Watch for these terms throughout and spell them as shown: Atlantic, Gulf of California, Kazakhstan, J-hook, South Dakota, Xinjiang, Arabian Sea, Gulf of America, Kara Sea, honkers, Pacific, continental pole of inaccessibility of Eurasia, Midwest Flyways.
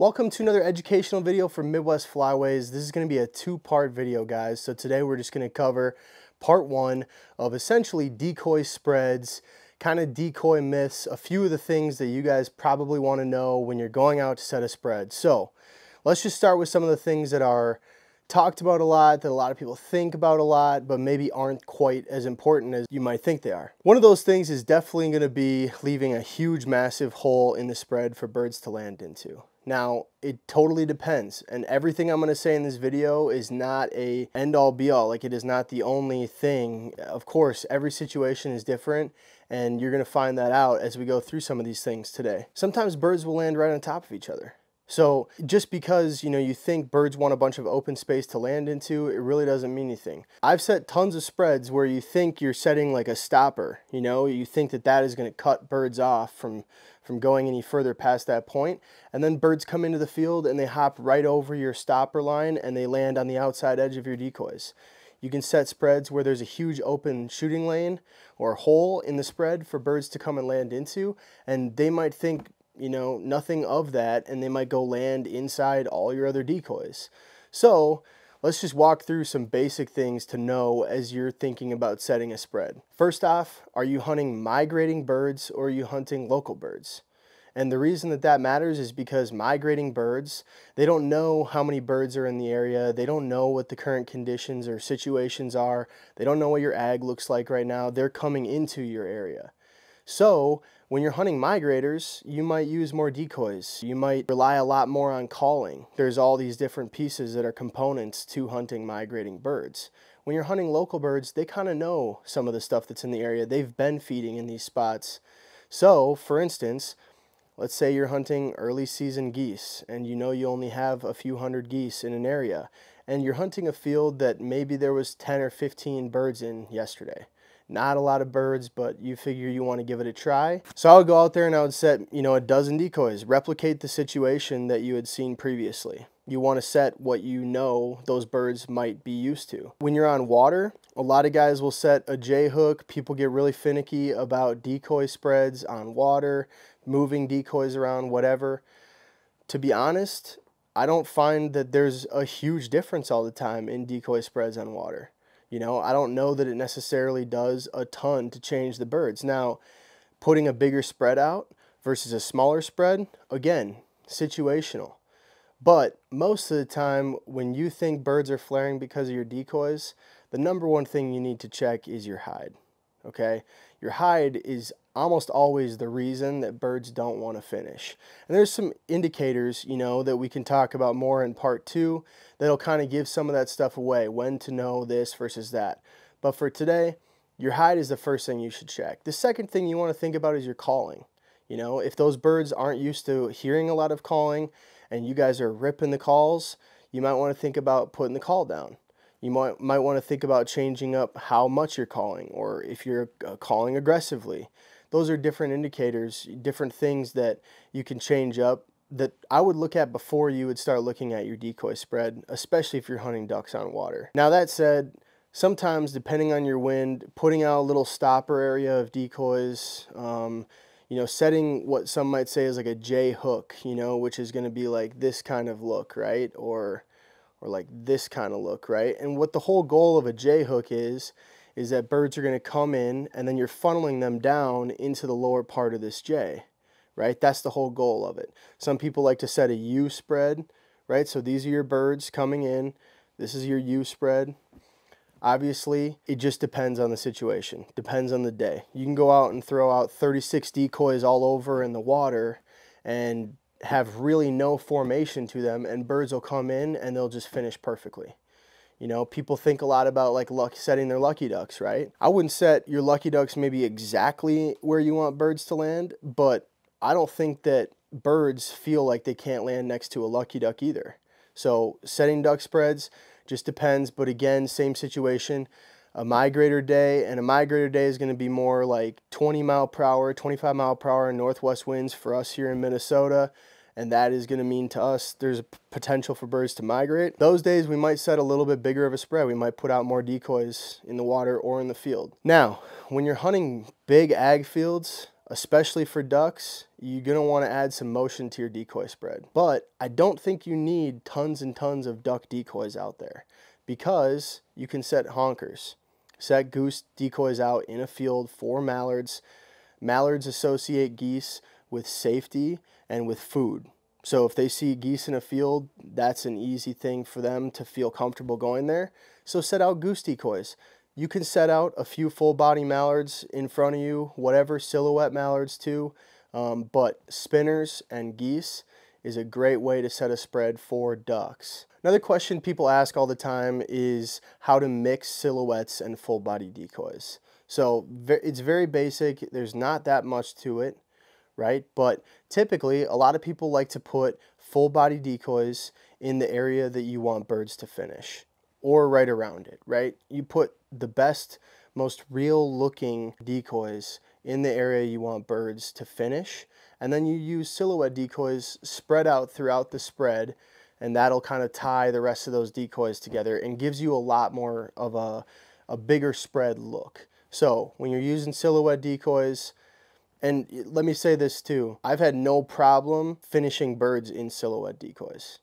Welcome to another educational video from Midwest Flyways. This is going to be a two-part video, guys. So today we're just going to cover part one of essentially decoy spreads, kind of decoy myths, a few of the things that you guys probably want to know when you're going out to set a spread. So let's just start with some of the things that are talked about a lot, that a lot of people think about a lot, but maybe aren't quite as important as you might think they are. One of those things is definitely going to be leaving a huge, massive hole in the spread for birds to land into. Now, it totally depends, and everything I'm going to say in this video is not a end-all be-all, like it is not the only thing. Of course, every situation is different, and you're going to find that out as we go through some of these things today. Sometimes birds will land right on top of each other. So just because, you know, you think birds want a bunch of open space to land into, it really doesn't mean anything. I've set tons of spreads where you think you're setting like a stopper, you know, you think that that is going to cut birds off from going any further past that point. And then birds come into the field and they hop right over your stopper line and they land on the outside edge of your decoys. You can set spreads where there's a huge open shooting lane or hole in the spread for birds to come and land into, and they might think, you know, nothing of that, and they might go land inside all your other decoys. So let's just walk through some basic things to know as you're thinking about setting a spread. First off, are you hunting migrating birds or are you hunting local birds? And the reason that that matters is because migrating birds, they don't know how many birds are in the area. They don't know what the current conditions or situations are. They don't know what your ag looks like right now. They're coming into your area. So when you're hunting migrators, you might use more decoys. You might rely a lot more on calling. There's all these different pieces that are components to hunting migrating birds. When you're hunting local birds, they kind of know some of the stuff that's in the area. They've been feeding in these spots. So, for instance, let's say you're hunting early season geese and you know you only have a few hundred geese in an area, and you're hunting a field that maybe there was 10 or 15 birds in yesterday. Not a lot of birds, but you figure you want to give it a try. So I would go out there and I would set, you know, a dozen decoys, replicate the situation that you had seen previously. You want to set what you know those birds might be used to. When you're on water, a lot of guys will set a J-hook. People get really finicky about decoy spreads on water, moving decoys around, whatever. To be honest, I don't find that there's a huge difference all the time in decoy spreads on water. You know, I don't know that it necessarily does a ton to change the birds. Now, putting a bigger spread out versus a smaller spread, again, situational. But most of the time, when you think birds are flaring because of your decoys, the number one thing you need to check is your hide, okay? Your hide is almost always the reason that birds don't want to finish. And there's some indicators, you know, that we can talk about more in part two that'll kind of give some of that stuff away, when to know this versus that. But for today, your hide is the first thing you should check. The second thing you want to think about is your calling. You know, if those birds aren't used to hearing a lot of calling and you guys are ripping the calls, you might want to think about putting the call down. You might want to think about changing up how much you're calling, or if you're calling aggressively. Those are different indicators, different things that you can change up that I would look at before you would start looking at your decoy spread, especially if you're hunting ducks on water. Now that said, sometimes depending on your wind, putting out a little stopper area of decoys, you know, setting what some might say is like a J hook, you know, which is going to be like this kind of look, right? Or like this kind of look, right? And what the whole goal of a J hook is that birds are going to come in and then you're funneling them down into the lower part of this J, right? That's the whole goal of it. Some people like to set a U spread, right? So these are your birds coming in. This is your U spread. Obviously, it just depends on the situation, depends on the day. You can go out and throw out 36 decoys all over in the water and have really no formation to them, and birds will come in and they'll just finish perfectly. You know, people think a lot about like setting their lucky ducks, right? I wouldn't set your lucky ducks maybe exactly where you want birds to land, but I don't think that birds feel like they can't land next to a lucky duck either. So setting duck spreads just depends, but again, same situation. A migrator day, and a migrator day is going to be more like 20 mile per hour, 25 mile per hour northwest winds for us here in Minnesota. And that is going to mean to us there's a potential for birds to migrate. Those days we might set a little bit bigger of a spread. We might put out more decoys in the water or in the field. Now, when you're hunting big ag fields, Especially for ducks, you're gonna wanna add some motion to your decoy spread. But I don't think you need tons and tons of duck decoys out there because you can set honkers, set goose decoys out in a field for mallards. Mallards associate geese with safety and with food. So if they see geese in a field, that's an easy thing for them to feel comfortable going there. So set out goose decoys. You can set out a few full body mallards in front of you, whatever silhouette mallards too, but spinners and geese is a great way to set a spread for ducks. Another question people ask all the time is how to mix silhouettes and full body decoys. So it's very basic, there's not that much to it, right? But typically a lot of people like to put full body decoys in the area that you want birds to finish, or right around it, right? You put the best, most real looking decoys in the area you want birds to finish, and then you use silhouette decoys spread out throughout the spread, and that'll kind of tie the rest of those decoys together and gives you a lot more of a bigger spread look. So when you're using silhouette decoys, and let me say this too, I've had no problem finishing birds in silhouette decoys.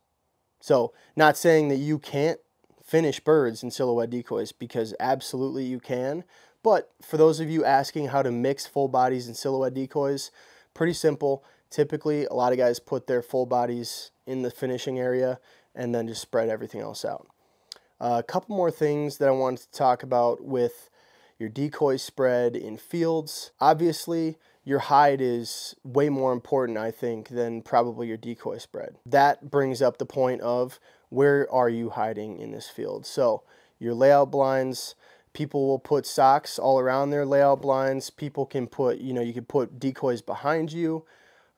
So not saying that you can't finish birds in silhouette decoys, because absolutely you can. But for those of you asking how to mix full bodies and silhouette decoys, pretty simple. Typically, a lot of guys put their full bodies in the finishing area and then just spread everything else out. A couple more things that I wanted to talk about with your decoy spread in fields. Obviously, your hide is way more important, I think, than probably your decoy spread. That brings up the point of, where are you hiding in this field? So your layout blinds, people will put socks all around their layout blinds. People can put, you can put decoys behind you.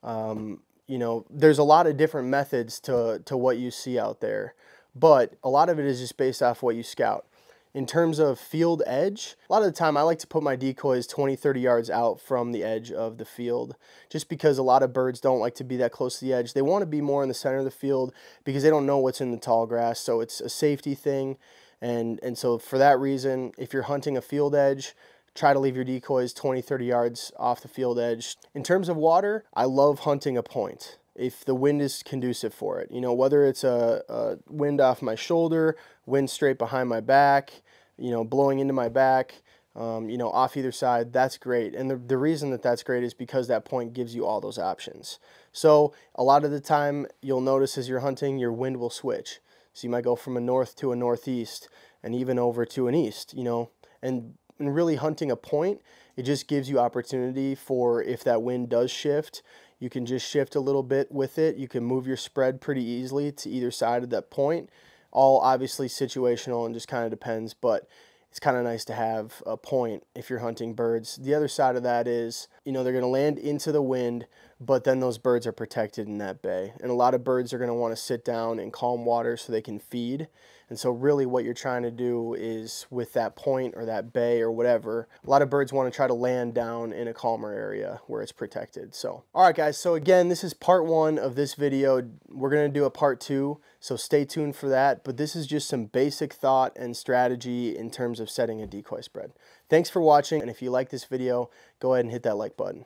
There's a lot of different methods to what you see out there, but a lot of it is just based off what you scout. In terms of field edge, a lot of the time I like to put my decoys 20, 30 yards out from the edge of the field, just because a lot of birds don't like to be that close to the edge. They want to be more in the center of the field because they don't know what's in the tall grass, so it's a safety thing. And so for that reason, if you're hunting a field edge, try to leave your decoys 20, 30 yards off the field edge. In terms of water, I love hunting a point if the wind is conducive for it. Whether it's a wind off my shoulder, wind straight behind my back, blowing into my back, off either side, that's great. And the reason that that's great is because that point gives you all those options. So a lot of the time you'll notice as you're hunting, your wind will switch. So you might go from a north to a northeast and even over to an east, and really hunting a point, it just gives you opportunity for if that wind does shift, you can just shift a little bit with it. You can move your spread pretty easily to either side of that point. All obviously situational and just kind of depends, but it's kind of nice to have a point if you're hunting birds. The other side of that is, they're going to land into the wind, but then those birds are protected in that bay. And a lot of birds are going to want to sit down in calm water so they can feed. And so really what you're trying to do is with that point or that bay or whatever, a lot of birds want to try to land down in a calmer area where it's protected. So, all right guys, so again, this is part one of this video. We're going to do a part two, so stay tuned for that. But this is just some basic thought and strategy in terms of setting a decoy spread. Thanks for watching, and if you like this video, go ahead and hit that like button.